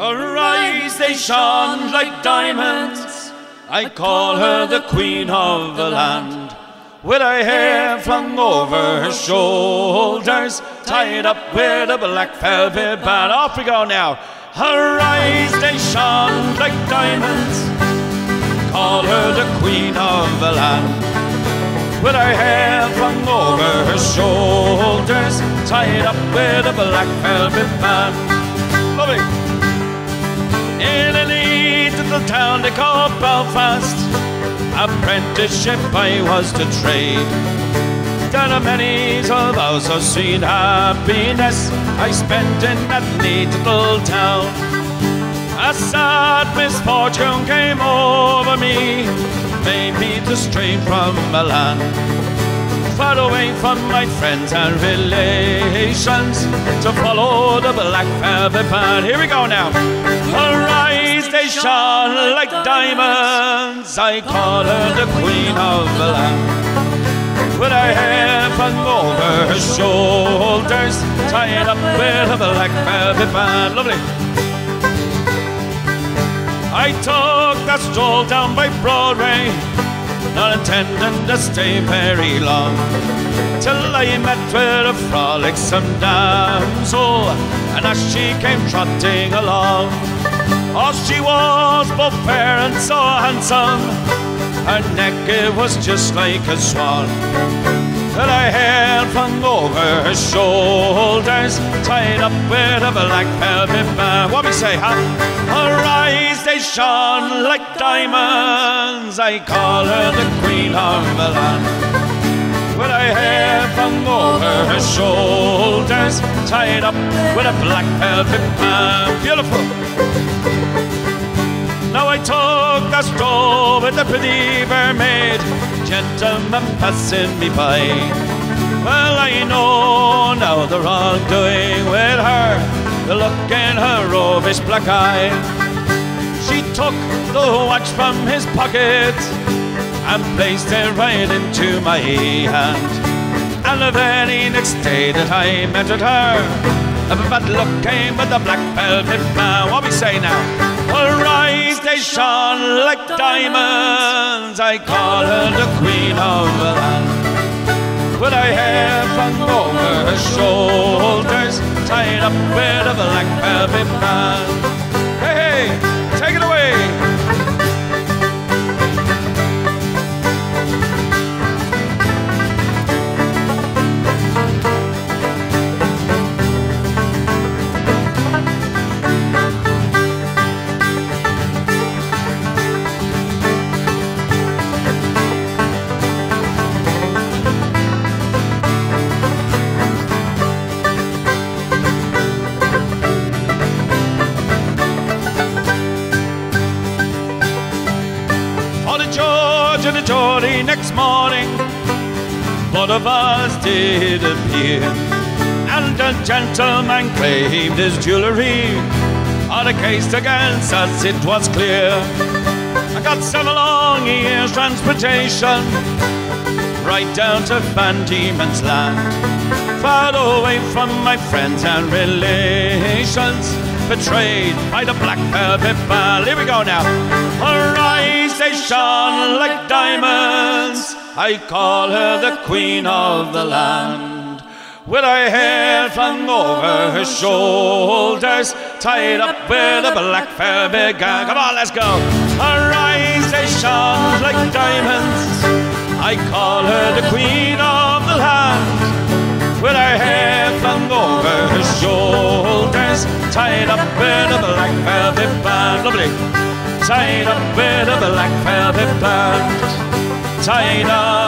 Her eyes, they shone like diamonds. I call her the queen of the land. With her hair flung over her shoulders, tied up with a black velvet band. Off we go now. Her eyes, they shone like diamonds. Call her the queen of the land. With her hair flung over her shoulders, tied up with a black velvet band. Lovely. In a neat little town they call Belfast, apprenticeship I was to trade. Down a many's of hours I've seen happiness I spent in that neat little town. A sad misfortune came over me, made me to stray from my land, far away from my friends and relations, to follow the black velvet band. Here we go now. Her eyes, they shone like diamonds. I call her the queen of the land. With her hair flung over her shoulders, tied up with a black velvet band. Lovely. I took that stroll down by Broadway, not intending to stay very long, till I met with a frolicsome damsel, and as she came trotting along, oh, she was both fair and so handsome, her neck it was just like a swan, till her hair flung over her shoulders, tied up with a black velvet band. What we say, huh? Her eyes, they shone like diamonds. I call her the queen of the land. With her hair flung over her shoulders, tied up with a black velvet band. Beautiful. Now I took a stroll with the pretty mermaid, gentlemen passing me by. Well, I know now the wrongdoing with her, the look in her rovish black eye. She took the watch from his pocket and placed it right into my hand. And the very next day that I met with her, a bad luck came with the black velvet man. What we say now? Her eyes, they shone like diamonds. I call her the queen of the land. With her hair flung over her shoulders, tied up with a black velvet band. Hey, hey, take it away. Jolly next morning, both of us did appear, and the gentleman claimed his jewelry, on the case against us it was clear. I got 7 long years transportation, right down to Van Diemen's Land, far away from my friends and relations, betrayed by the black velvet band. Here we go now. Her eyes, they shone like diamonds. I call her the queen of the land. With her hair flung over her shoulders, tied up with a black velvet gown. Come on, let's go. Her eyes, they shone like diamonds. I call her the queen of the land. With her hair flung over her shoulders, tied up with a black velvet band. Lovely. Tied up with a black velvet band. Tied up.